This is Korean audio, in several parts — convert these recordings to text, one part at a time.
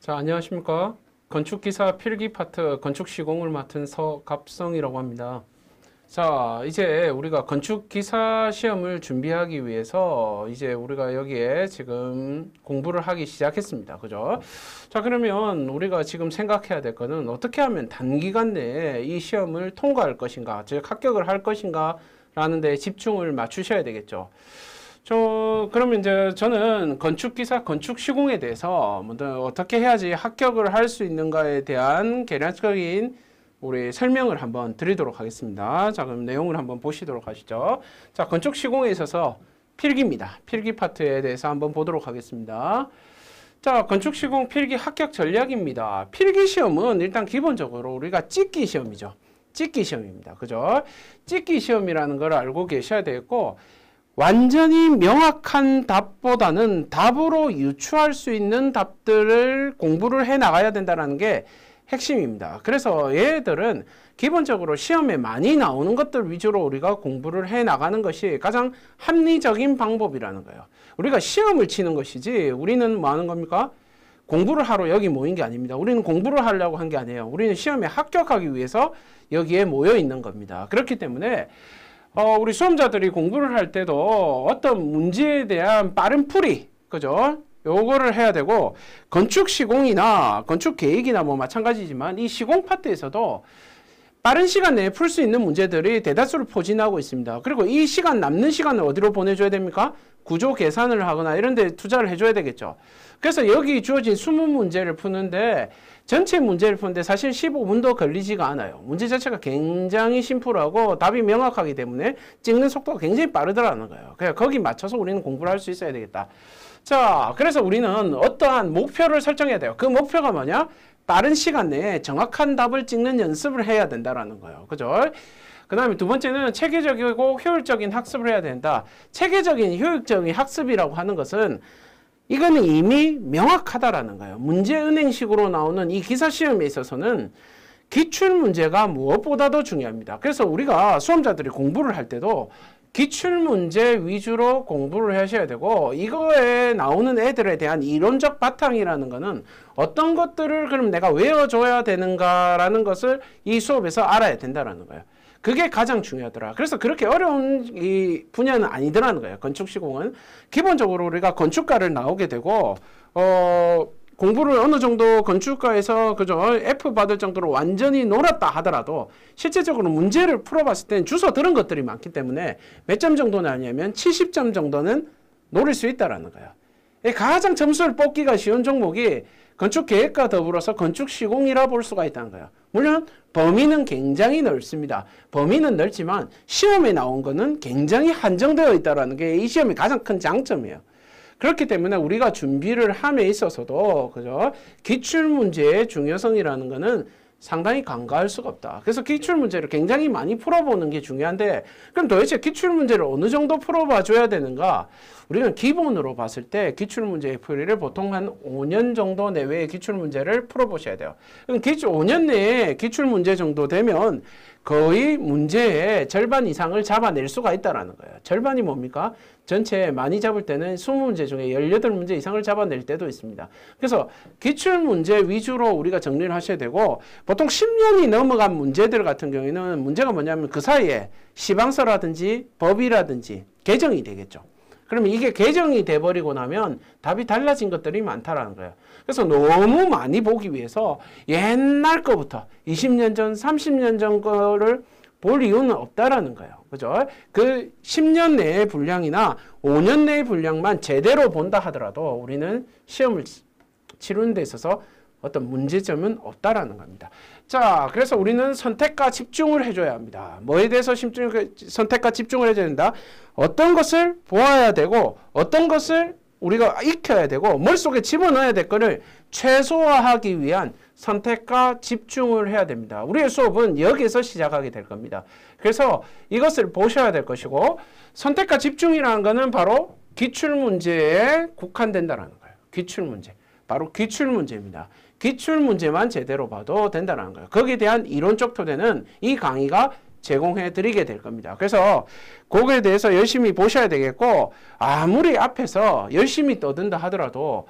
자, 안녕하십니까. 건축기사 필기 파트 건축시공을 맡은 서갑성이라고 합니다. 자, 이제 우리가 건축기사 시험을 준비하기 위해서 이제 우리가 여기에 지금 공부를 하기 시작했습니다. 그죠? 자, 그러면 우리가 지금 생각해야 될 거는 어떻게 하면 단기간 내에 이 시험을 통과할 것인가, 즉 합격을 할 것인가 라는 데에 집중을 맞추셔야 되겠죠. 그러면 이제 저는 건축기사, 건축시공에 대해서 먼저 어떻게 해야지 합격을 할 수 있는가에 대한 개괄적인 우리 설명을 한번 드리도록 하겠습니다. 자, 그럼 내용을 한번 보시도록 하시죠. 자, 건축시공에 있어서 필기입니다. 필기 파트에 대해서 한번 보도록 하겠습니다. 자, 건축시공 필기 합격 전략입니다. 필기 시험은 일단 기본적으로 우리가 찍기 시험이죠. 찍기 시험입니다. 그죠? 찍기 시험이라는 걸 알고 계셔야 되겠고, 완전히 명확한 답보다는 답으로 유추할 수 있는 답들을 공부를 해 나가야 된다는 게 핵심입니다. 그래서 얘들은 기본적으로 시험에 많이 나오는 것들 위주로 우리가 공부를 해 나가는 것이 가장 합리적인 방법이라는 거예요. 우리가 시험을 치는 것이지 우리는 뭐 하는 겁니까? 공부를 하러 여기 모인 게 아닙니다. 우리는 공부를 하려고 한 게 아니에요. 우리는 시험에 합격하기 위해서 여기에 모여 있는 겁니다. 그렇기 때문에 우리 수험자들이 공부를 할 때도 어떤 문제에 대한 빠른 풀이, 그죠? 요거를 해야 되고, 건축 시공이나 건축 계획이나 뭐 마찬가지지만 이 시공 파트에서도 빠른 시간 내에 풀 수 있는 문제들이 대다수를 포진하고 있습니다. 그리고 이 시간, 남는 시간을 어디로 보내줘야 됩니까? 구조 계산을 하거나 이런 데 투자를 해줘야 되겠죠. 그래서 여기 주어진 20문제를 푸는데, 전체 문제를 푸는데 사실 15분도 걸리지가 않아요. 문제 자체가 굉장히 심플하고 답이 명확하기 때문에 찍는 속도가 굉장히 빠르더라는 거예요. 그래서 거기 맞춰서 우리는 공부를 할 수 있어야 되겠다. 자, 그래서 우리는 어떠한 목표를 설정해야 돼요. 그 목표가 뭐냐? 빠른 시간 내에 정확한 답을 찍는 연습을 해야 된다라는 거예요. 그죠? 그 다음에 두 번째는 체계적이고 효율적인 학습을 해야 된다. 체계적인 효율적인 학습이라고 하는 것은 이거는 이미 명확하다라는 거예요. 문제은행식으로 나오는 이 기사시험에 있어서는 기출문제가 무엇보다도 중요합니다. 그래서 우리가 수험자들이 공부를 할 때도 기출문제 위주로 공부를 하셔야 되고, 이거에 나오는 애들에 대한 이론적 바탕이라는 거는 어떤 것들을 그럼 내가 외워줘야 되는가라는 것을 이 수업에서 알아야 된다라는 거예요. 그게 가장 중요하더라. 그래서 그렇게 어려운 이 분야는 아니더라는 거예요. 건축시공은. 기본적으로 우리가 건축과를 나오게 되고, 공부를 어느 정도 건축과에서 그저 F 받을 정도로 완전히 놀았다 하더라도 실제적으로 문제를 풀어봤을 땐 주워 들은 것들이 많기 때문에 몇 점 정도는 아니냐면 70점 정도는 노릴 수 있다라는 거예요. 가장 점수를 뽑기가 쉬운 종목이 건축계획과 더불어서 건축시공이라 볼 수가 있다는 거예요. 물론 범위는 굉장히 넓습니다. 범위는 넓지만 시험에 나온 거는 굉장히 한정되어 있다는 게 이 시험의 가장 큰 장점이에요. 그렇기 때문에 우리가 준비를 함에 있어서도, 그죠? 기출문제의 중요성이라는 거는 상당히 간과할 수가 없다. 그래서 기출문제를 굉장히 많이 풀어보는 게 중요한데, 그럼 도대체 기출문제를 어느 정도 풀어봐줘야 되는가? 우리는 기본으로 봤을 때 기출문제의 풀이를 보통 한 5년 정도 내외의 기출문제를 풀어보셔야 돼요. 그럼 5년 내에 기출문제 정도 되면 거의 문제의 절반 이상을 잡아낼 수가 있다는 거예요. 절반이 뭡니까? 전체 많이 잡을 때는 20문제 중에 18문제 이상을 잡아낼 때도 있습니다. 그래서 기출문제 위주로 우리가 정리를 하셔야 되고, 보통 10년이 넘어간 문제들 같은 경우에는 문제가 뭐냐면 그 사이에 시방서라든지 법이라든지 개정이 되겠죠. 그러면 이게 개정이 돼버리고 나면 답이 달라진 것들이 많다라는 거예요. 그래서 너무 많이 보기 위해서 옛날 거부터 20년 전, 30년 전 거를 볼 이유는 없다라는 거예요. 그죠? 그 10년 내의 분량이나 5년 내의 분량만 제대로 본다 하더라도 우리는 시험을 치르는 데 있어서 어떤 문제점은 없다라는 겁니다. 자, 그래서 우리는 선택과 집중을 해줘야 합니다. 뭐에 대해서 선택과 집중을 해줘야 된다? 어떤 것을 보아야 되고, 어떤 것을 우리가 익혀야 되고, 머릿속에 집어넣어야 될 거를 최소화하기 위한 선택과 집중을 해야 됩니다. 우리의 수업은 여기에서 시작하게 될 겁니다. 그래서 이것을 보셔야 될 것이고, 선택과 집중이라는 거는 바로 기출문제에 국한된다라는 거예요. 기출문제. 바로 기출문제입니다. 기출문제만 제대로 봐도 된다는 거예요. 거기에 대한 이론적 토대는 이 강의가 제공해 드리게 될 겁니다. 그래서 거기에 대해서 열심히 보셔야 되겠고, 아무리 앞에서 열심히 떠든다 하더라도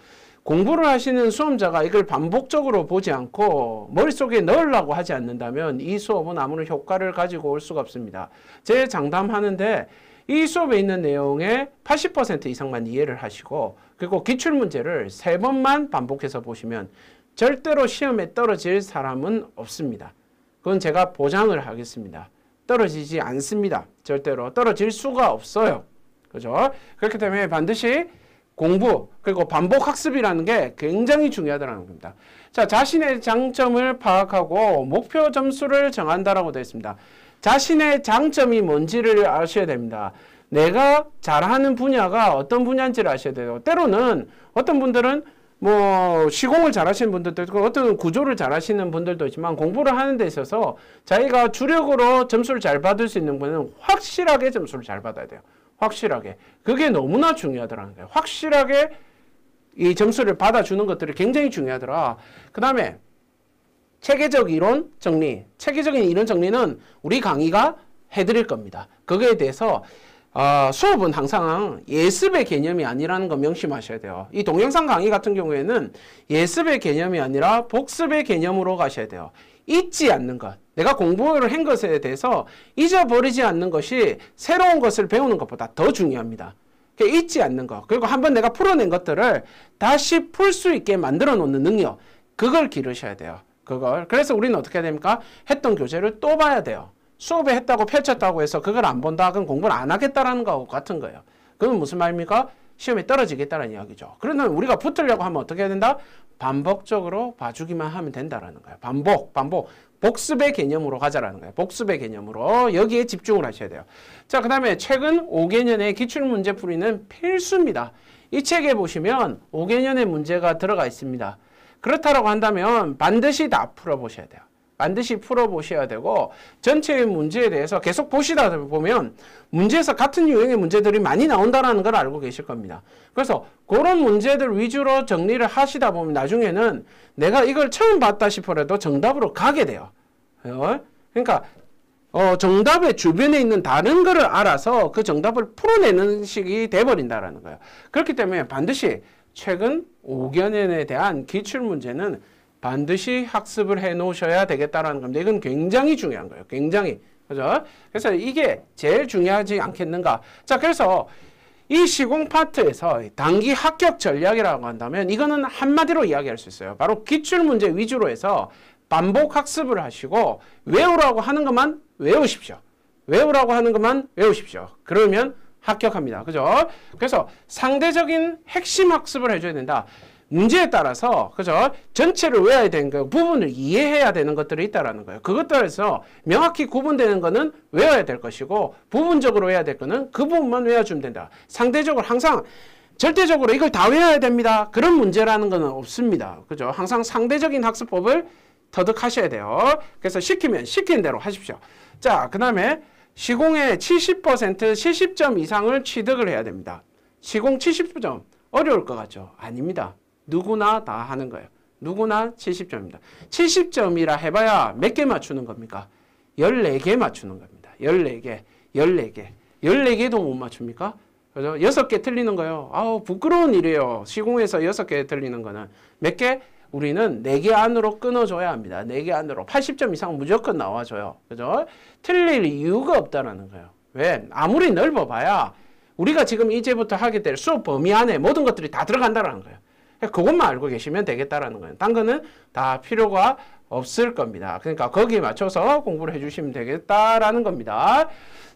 공부를 하시는 수험자가 이걸 반복적으로 보지 않고 머릿속에 넣으려고 하지 않는다면 이 수업은 아무런 효과를 가지고 올 수가 없습니다. 제 장담하는데 이 수업에 있는 내용의 80% 이상만 이해를 하시고 그리고 기출문제를 3번만 반복해서 보시면 절대로 시험에 떨어질 사람은 없습니다. 그건 제가 보장을 하겠습니다. 떨어지지 않습니다. 절대로 떨어질 수가 없어요. 그죠? 그렇기 때문에 반드시 공부 그리고 반복 학습이라는 게 굉장히 중요하다는 겁니다. 자, 자신의 장점을 파악하고 목표 점수를 정한다라고 되어 있습니다. 자신의 장점이 뭔지를 아셔야 됩니다. 내가 잘하는 분야가 어떤 분야인지를 아셔야 돼요. 때로는 어떤 분들은 시공을 잘하시는 분들도 있고 어떤 구조를 잘하시는 분들도 있지만 공부를 하는 데 있어서 자기가 주력으로 점수를 잘 받을 수 있는 분은 확실하게 점수를 잘 받아야 돼요. 확실하게. 그게 너무나 중요하더라는 거예요. 확실하게 이 점수를 받아주는 것들이 굉장히 중요하더라. 그 다음에 체계적 이론 정리. 체계적인 이론 정리는 우리 강의가 해드릴 겁니다. 거기에 대해서 수업은 항상 예습의 개념이 아니라는 거 명심하셔야 돼요. 이 동영상 강의 같은 경우에는 예습의 개념이 아니라 복습의 개념으로 가셔야 돼요. 잊지 않는 것, 내가 공부를 한 것에 대해서 잊어버리지 않는 것이 새로운 것을 배우는 것보다 더 중요합니다. 잊지 않는 것, 그리고 한번 내가 풀어낸 것들을 다시 풀 수 있게 만들어 놓는 능력, 그걸 기르셔야 돼요. 그래서 우리는 어떻게 해야 됩니까? 했던 교재를 또 봐야 돼요. 수업에 했다고 펼쳤다고 해서 그걸 안 본다, 그건 공부를 안 하겠다라는 것 같은 거예요. 그건 무슨 말입니까? 시험에 떨어지겠다는 이야기죠. 그러면 우리가 붙으려고 하면 어떻게 해야 된다? 반복적으로 봐주기만 하면 된다라는 거예요. 반복. 복습의 개념으로 가자라는 거예요. 복습의 개념으로 여기에 집중을 하셔야 돼요. 자, 그 다음에 최근 5개년의 기출문제 풀이는 필수입니다. 이 책에 보시면 5개년의 문제가 들어가 있습니다. 그렇다라고 한다면 반드시 다 풀어보셔야 돼요. 반드시 풀어보셔야 되고 전체의 문제에 대해서 계속 보시다 보면 문제에서 같은 유형의 문제들이 많이 나온다는 걸 알고 계실 겁니다. 그래서 그런 문제들 위주로 정리를 하시다 보면 나중에는 내가 이걸 처음 봤다 싶어라도 정답으로 가게 돼요. 그러니까 정답의 주변에 있는 다른 거를 알아서 그 정답을 풀어내는 식이 돼버린다라는 거예요. 그렇기 때문에 반드시 최근 5개년에 대한 기출문제는 반드시 학습을 해 놓으셔야 되겠다라는 겁니다. 이건 굉장히 중요한 거예요. 굉장히. 그죠? 그래서 이게 제일 중요하지 않겠는가. 자, 그래서 이 시공 파트에서 단기 합격 전략이라고 한다면 이거는 한마디로 이야기할 수 있어요. 바로 기출문제 위주로 해서 반복 학습을 하시고 외우라고 하는 것만 외우십시오. 외우라고 하는 것만 외우십시오. 그러면 합격합니다. 그죠? 그래서 상대적인 핵심 학습을 해줘야 된다. 문제에 따라서, 그죠? 전체를 외워야 되는 거, 부분을 이해해야 되는 것들이 있다라는 거예요. 그것들에서 명확히 구분되는 거는 외워야 될 것이고, 부분적으로 해야 될 거는 그 부분만 외워주면 된다. 상대적으로 항상, 절대적으로 이걸 다 외워야 됩니다. 그런 문제라는 건 없습니다. 그죠? 항상 상대적인 학습법을 터득하셔야 돼요. 그래서 시키면 시킨 대로 하십시오. 자, 그 다음에 시공의 70점 이상을 취득을 해야 됩니다. 시공 70점. 어려울 것 같죠? 아닙니다. 누구나 다 하는 거예요. 누구나 70점입니다. 70점이라 해봐야 몇 개 맞추는 겁니까? 14개 맞추는 겁니다. 14개도 못 맞춥니까? 그죠? 6개 틀리는 거예요. 아우, 부끄러운 일이에요. 시공에서 6개 틀리는 거는. 몇 개? 우리는 4개 안으로 끊어줘야 합니다. 4개 안으로. 80점 이상 무조건 나와줘요. 그죠? 틀릴 이유가 없다라는 거예요. 왜? 아무리 넓어봐야 우리가 지금 이제부터 하게 될 수업 범위 안에 모든 것들이 다 들어간다라는 거예요. 그것만 알고 계시면 되겠다라는 거예요. 딴 거는 다 필요가 없을 겁니다. 그러니까 거기에 맞춰서 공부를 해주시면 되겠다라는 겁니다.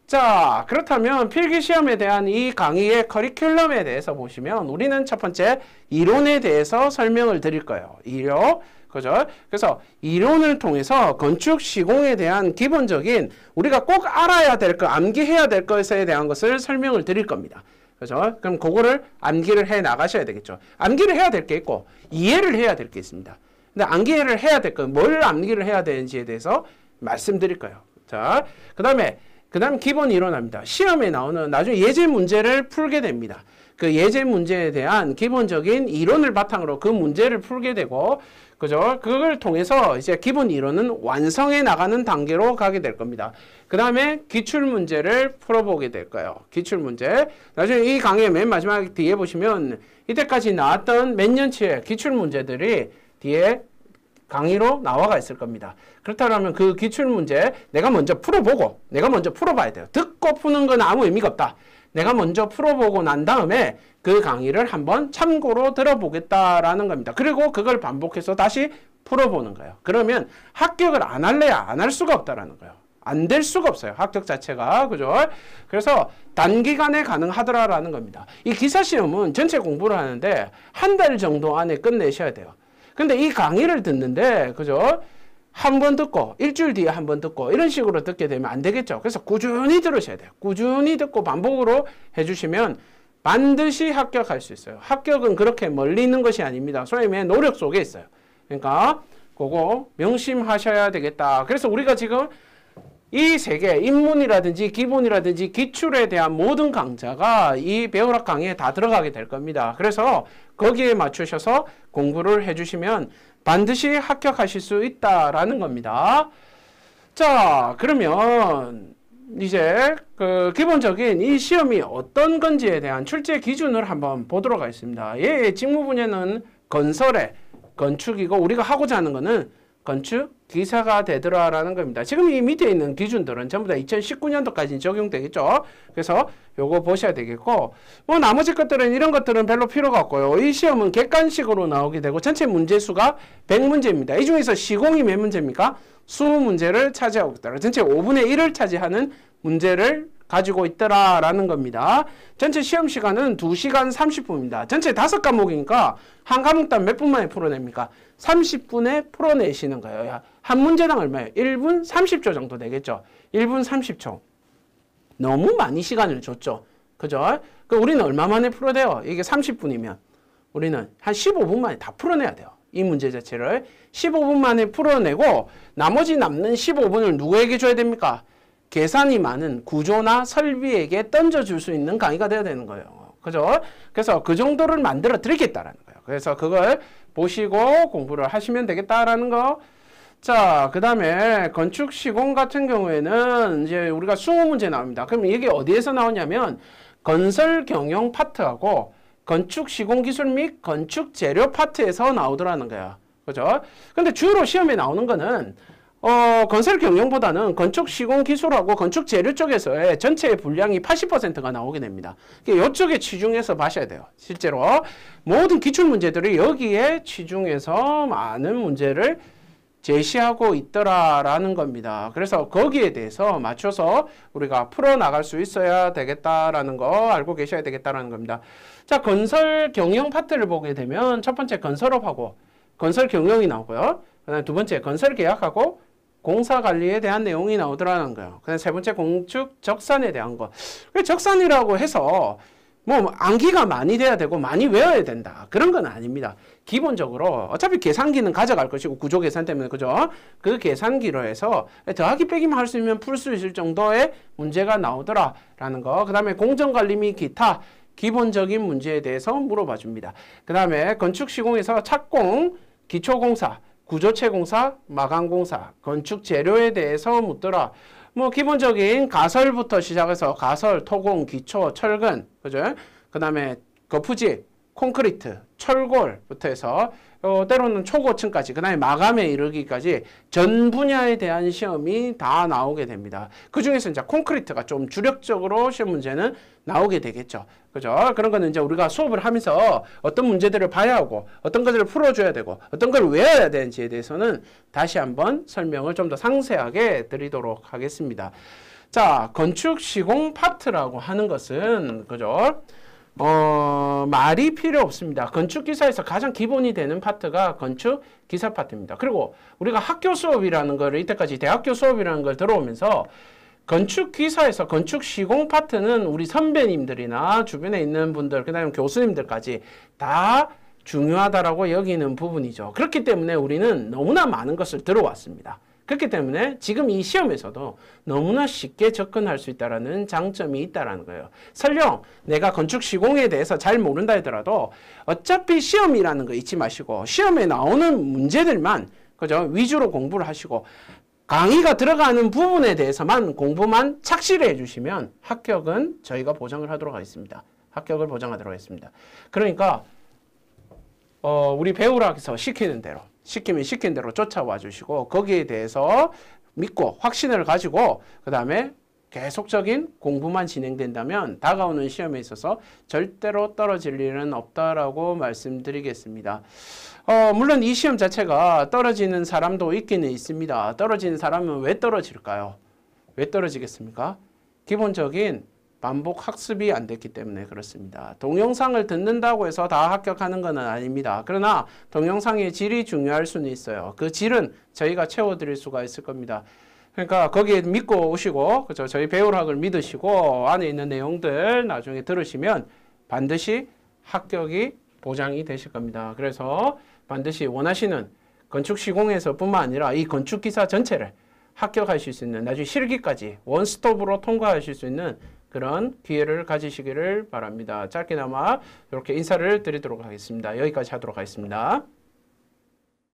자, 그렇다면 필기시험에 대한 이 강의의 커리큘럼에 대해서 보시면 우리는 첫 번째 이론에 대해서 설명을 드릴 거예요. 이론. 그죠? 그래서 이론을 통해서 건축 시공에 대한 기본적인 우리가 꼭 알아야 될 것, 암기해야 될 것에 대한 것을 설명을 드릴 겁니다. 그죠? 그럼 그거를 암기를 해 나가셔야 되겠죠. 암기를 해야 될 게 있고 이해를 해야 될 게 있습니다. 근데 암기를 해야 될 건 뭘 암기를 해야 되는지에 대해서 말씀드릴 거예요. 자, 그다음 기본 이론입니다. 시험에 나오는 나중에 예제 문제를 풀게 됩니다. 그 예제 문제에 대한 기본적인 이론을 바탕으로 그 문제를 풀게 되고, 그죠? 그걸 통해서 이제 기본 이론은 완성해 나가는 단계로 가게 될 겁니다. 그 다음에 기출 문제를 풀어보게 될 거예요. 기출 문제. 나중에 이 강의 맨 마지막 뒤에 보시면 이때까지 나왔던 몇 년치의 기출문제들이 뒤에 강의로 나와가 있을 겁니다. 그렇다면 그 기출문제 내가 먼저 풀어보고 내가 먼저 풀어봐야 돼요. 듣고 푸는 건 아무 의미가 없다. 내가 먼저 풀어보고 난 다음에 그 강의를 한번 참고로 들어보겠다라는 겁니다. 그리고 그걸 반복해서 다시 풀어보는 거예요. 그러면 합격을 안 할래야 안 할 수가 없다라는 거예요. 안 될 수가 없어요. 합격 자체가. 그죠? 그래서 단기간에 가능하더라라는 겁니다. 이 기사시험은 전체 공부를 하는데 한 달 정도 안에 끝내셔야 돼요. 근데 이 강의를 듣는데, 그죠? 한 번 듣고, 일주일 뒤에 한 번 듣고, 이런 식으로 듣게 되면 안 되겠죠. 그래서 꾸준히 들으셔야 돼요. 꾸준히 듣고 반복으로 해주시면 반드시 합격할 수 있어요. 합격은 그렇게 멀리 있는 것이 아닙니다. 선생님의 노력 속에 있어요. 그러니까 그거 명심하셔야 되겠다. 그래서 우리가 지금 이 세계 인문이라든지 기본이라든지 기출에 대한 모든 강좌가 이 배울학 강의에 다 들어가게 될 겁니다. 그래서 거기에 맞추셔서 공부를 해주시면 반드시 합격하실 수 있다라는 겁니다. 자, 그러면 이제 그 기본적인 이 시험이 어떤 건지에 대한 출제 기준을 한번 보도록 하겠습니다. 예, 직무 분야는 건설에 건축이고 우리가 하고자 하는 거는 건축 기사가 되더라라는 겁니다. 지금 이 밑에 있는 기준들은 전부 다 2019년도까지 적용되겠죠. 그래서 요거 보셔야 되겠고, 뭐 나머지 것들은 이런 것들은 별로 필요가 없고요. 이 시험은 객관식으로 나오게 되고 전체 문제수가 100문제입니다. 이 중에서 시공이 몇 문제입니까? 20문제를 차지하고 있더라. 전체 5분의 1을 차지하는 문제를 가지고 있더라라는 겁니다. 전체 시험 시간은 2시간 30분입니다. 전체 5과목이니까 한 과목당 몇 분 만에 풀어냅니까? 30분에 풀어내시는 거예요. 한 문제당 얼마예요? 1분 30초 정도 되겠죠. 1분 30초. 너무 많이 시간을 줬죠. 그죠? 그 우리는 얼마 만에 풀어내요? 이게 30분이면 우리는 한 15분 만에 다 풀어내야 돼요. 이 문제 자체를 15분 만에 풀어내고 나머지 남는 15분을 누구에게 줘야 됩니까? 계산이 많은 구조나 설비에게 던져줄 수 있는 강의가 되어야 되는 거예요. 그죠? 그래서 그 정도를 만들어 드리겠다라는 거예요. 그래서 그걸 보시고 공부를 하시면 되겠다라는 거. 자, 그 다음에 건축 시공 같은 경우에는 이제 우리가 20문제 나옵니다. 그럼 이게 어디에서 나오냐면 건설 경영 파트하고 건축 시공 기술 및 건축 재료 파트에서 나오더라는 거예요. 그죠? 근데 주로 시험에 나오는 거는 건설 경영보다는 건축 시공 기술하고 건축 재료 쪽에서의 전체의 분량이 80%가 나오게 됩니다. 이쪽에 치중해서 봐셔야 돼요. 실제로 모든 기출 문제들이 여기에 치중해서 많은 문제를 제시하고 있더라라는 겁니다. 그래서 거기에 대해서 맞춰서 우리가 풀어나갈 수 있어야 되겠다라는 거 알고 계셔야 되겠다라는 겁니다. 자, 건설 경영 파트를 보게 되면 첫 번째 건설업하고 건설 경영이 나오고요. 그 다음에 두 번째 건설 계약하고 공사 관리에 대한 내용이 나오더라는 거예요. 그다음 세 번째 공축 적산에 대한 거. 적산이라고 해서 뭐 암기가 많이 돼야 되고 많이 외워야 된다. 그런 건 아닙니다. 기본적으로 어차피 계산기는 가져갈 것이고 구조 계산 때문에 그죠? 그 계산기로 해서 더하기 빼기만 할 수 있으면 풀 수 있을 정도의 문제가 나오더라라는 거. 그다음에 공정 관리 및 기타 기본적인 문제에 대해서 물어봐 줍니다. 그다음에 건축 시공에서 착공, 기초 공사 구조체 공사, 마감 공사, 건축 재료에 대해서 묻더라. 뭐 기본적인 가설부터 시작해서 가설, 토공, 기초, 철근, 그죠? 그 다음에 거푸집, 콘크리트, 철골부터 해서 때로는 초고층까지, 그 다음에 마감에 이르기까지 전 분야에 대한 시험이 다 나오게 됩니다. 그 중에서 이제 콘크리트가 좀 주력적으로 시험 문제는 나오게 되겠죠. 그죠? 그런 거는 이제 우리가 수업을 하면서 어떤 문제들을 봐야 하고 어떤 것들을 풀어줘야 되고 어떤 걸 외워야 되는지에 대해서는 다시 한번 설명을 좀 더 상세하게 드리도록 하겠습니다. 자, 건축 시공 파트라고 하는 것은, 그죠? 말이 필요 없습니다. 건축기사에서 가장 기본이 되는 파트가 건축기사 파트입니다. 그리고 우리가 학교 수업이라는 걸 이때까지 대학교 수업이라는 걸 들어오면서 건축기사에서 건축시공 파트는 우리 선배님들이나 주변에 있는 분들, 그 다음에 교수님들까지 다 중요하다라고 여기는 부분이죠. 그렇기 때문에 우리는 너무나 많은 것을 들어왔습니다. 그렇기 때문에 지금 이 시험에서도 너무나 쉽게 접근할 수 있다는 장점이 있다는 거예요. 설령 내가 건축 시공에 대해서 잘 모른다 하더라도 어차피 시험이라는 거 잊지 마시고 시험에 나오는 문제들만, 그죠? 위주로 공부를 하시고 강의가 들어가는 부분에 대해서만 공부만 착실히 해주시면 합격은 저희가 보장을 하도록 하겠습니다. 합격을 보장하도록 하겠습니다. 그러니까 우리 배울학에서 시키는 대로, 시키면 시킨 대로 쫓아와 주시고, 거기에 대해서 믿고 확신을 가지고 그 다음에 계속적인 공부만 진행된다면 다가오는 시험에 있어서 절대로 떨어질 일은 없다라고 말씀드리겠습니다. 물론 이 시험 자체가 떨어지는 사람도 있기는 있습니다. 떨어지는 사람은 왜 떨어질까요? 왜 떨어지겠습니까? 기본적인 반복 학습이 안 됐기 때문에 그렇습니다. 동영상을 듣는다고 해서 다 합격하는 건 아닙니다. 그러나 동영상의 질이 중요할 수는 있어요. 그 질은 저희가 채워드릴 수가 있을 겁니다. 그러니까 거기에 믿고 오시고, 그죠? 저희 배울학을 믿으시고 안에 있는 내용들 나중에 들으시면 반드시 합격이 보장이 되실 겁니다. 그래서 반드시 원하시는 건축시공에서 뿐만 아니라 이 건축기사 전체를 합격하실 수 있는, 나중에 실기까지 원스톱으로 통과하실 수 있는 그런 기회를 가지시기를 바랍니다. 짧게나마 이렇게 인사를 드리도록 하겠습니다. 여기까지 하도록 하겠습니다.